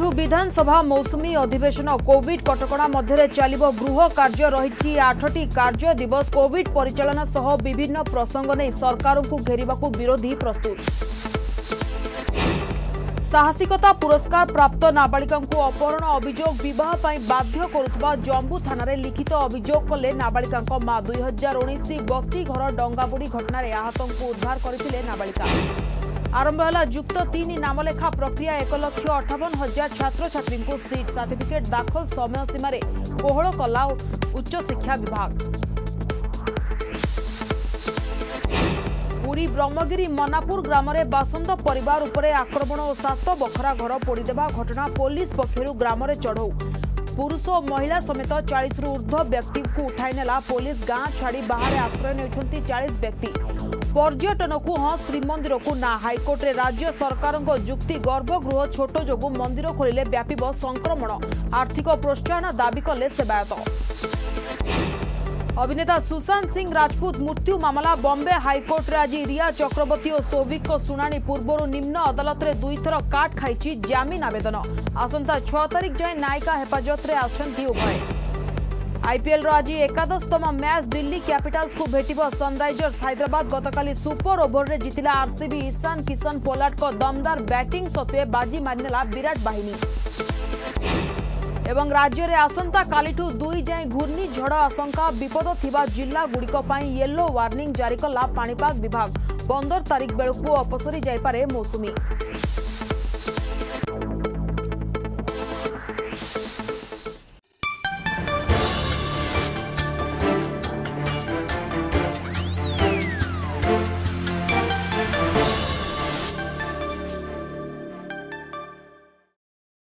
ଆଜିଠୁ ବିଧାନସଭା ମୌସୁମୀ ଅଧିବେଶନ। କୋଭିଡ କଟକଣା ମଧ୍ୟରେ ଚାଲିବ ଗୃହ କାର୍ଯ୍ୟ। ରହିଛି 8ଟି କାର୍ଯ୍ୟ ଦିବସ। କୋଭିଡ ପରିଚାଳନା ସହ ବିଭିନ୍ନ ପ୍ରସଙ୍ଗ ନେଇ ସରକାରଙ୍କୁ ଘେରିବାକୁ ବିରୋଧୀ ପ୍ରସ୍ତୁତ। ସାହସିକତା ପୁରସ୍କାର ପ୍ରାପ୍ତ ନାବାଳିକାଙ୍କୁ ଅପହରଣ ଅଭିଯୋଗ। ବିବାହ ପାଇଁ ବାଧ୍ୟ କରୁଥିବା ଜମ୍ବୁ ଥାନାରେ ଲିଖିତ ଅଭିଯୋଗ କଲେ ନାବାଳିକାଙ୍କ ମା। 2019 ବତୀଘର ଡଙ୍ଗାବୁଡ଼ି ଘଟଣାରେ ଆହତଙ୍କୁ ଉଦ୍ଧାର କରିଥିଲେ ନାବାଳିକା। आरंभ है जुक्त 3 नामलेखा प्रक्रिया। 1,58,000 छात्रछात्री को सीट सर्टिफिकेट दाखल समय सीमार कोहल कला उच्च शिक्षा विभाग। पूरी ब्रह्मगिरी मनापुर ग्राम में बासंद परिवार उपरे आक्रमण और 7 बखरा घर पोड़ीदेवा घटना। पुलिस पक्षर ग्राम में चढ़ऊ। पुरुष और महिला समेत 40 ऊर्ध्व व्यक्ति को उठाई नेला पुलिस। गाँ छाड़ी बाहर आश्रय नेउछंती 40 व्यक्ति। पर्यटन को हाँ श्रीमंदिर को ना। हाइकोर्ट रे राज्य सरकार को जुक्ति। गर्भगृह छोट जो मंदिर खोलिले व्यापिब संक्रमण। आर्थिक प्रोत्साहन दाबी कले सेवायत। अभिनेता सुशांत सिंह राजपूत मृत्यु मामला। बॉम्बे हाइकोर्ट रे आज रिया चक्रवर्ती और सौभिक को शुणाणी पूर्व निम्न अदालत रे 2 थर काट खाई जामिन आवेदन। आसंता 6 तारिख जाए नायिका हेफाजत रे आछंती उभय। आईपीएल आज 11तम मैच। दिल्ली कैपिटल्स को भेटिब सनराइजर्स हैदराबाद। गतकाली सुपर ओभर रे जितिला आरसीबी। ईशान किशन पोलार्ड को दमदार बैटिंग सत्वे बाजी मानिला विराट बाहिनी। एवं राज्य रे आसंता कालीठू 2 जाए घूर्णी झड़ आशंका। विपद थिबा जिल्ला गुड़िक पई येलो वार्निंग जारी कला पाणीपाग विभाग। 15 तारिख बेलकू अपसरी जाइपारे मौसुमी।